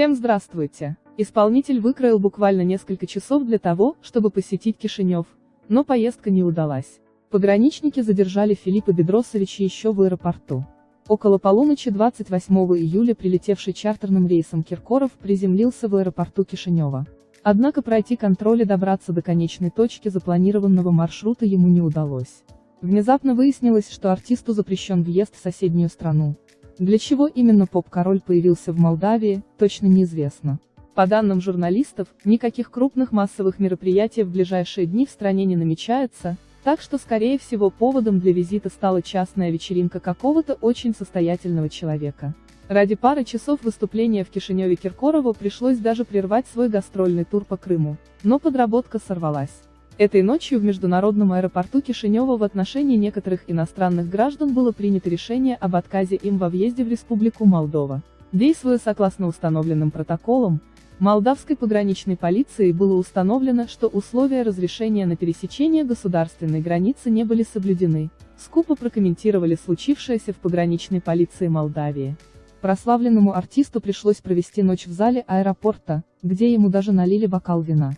Всем здравствуйте! Исполнитель выкроил буквально несколько часов для того, чтобы посетить Кишинев, но поездка не удалась. Пограничники задержали Филиппа Бедросовича еще в аэропорту. Около полуночи 28 июля прилетевший чартерным рейсом Киркоров приземлился в аэропорту Кишинева. Однако пройти контроль и добраться до конечной точки запланированного маршрута ему не удалось. Внезапно выяснилось, что артисту запрещен въезд в соседнюю страну. Для чего именно поп-король появился в Молдавии, точно неизвестно. По данным журналистов, никаких крупных массовых мероприятий в ближайшие дни в стране не намечается, так что скорее всего поводом для визита стала частная вечеринка какого-то очень состоятельного человека. Ради пары часов выступления в Кишиневе Киркорову пришлось даже прервать свой гастрольный тур по Крыму, но подработка сорвалась. Этой ночью в международном аэропорту Кишинева в отношении некоторых иностранных граждан было принято решение об отказе им во въезде в Республику Молдова. Действуя согласно установленным протоколам, молдавской пограничной полицией было установлено, что условия разрешения на пересечение государственной границы не были соблюдены, скупо прокомментировали случившееся в пограничной полиции Молдавии. Прославленному артисту пришлось провести ночь в зале аэропорта, где ему даже налили бокал вина.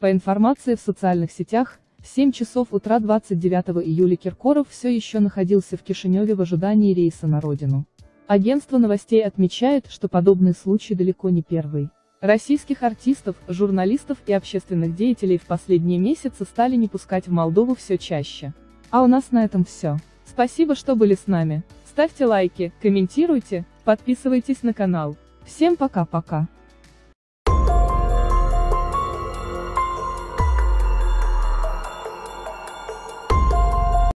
По информации в социальных сетях, в 7 часов утра 29 июля Киркоров все еще находился в Кишиневе в ожидании рейса на родину. Агентство новостей отмечает, что подобный случай далеко не первый. Российских артистов, журналистов и общественных деятелей в последние месяцы стали не пускать в Молдову все чаще. А у нас на этом все. Спасибо, что были с нами. Ставьте лайки, комментируйте, подписывайтесь на канал. Всем пока-пока.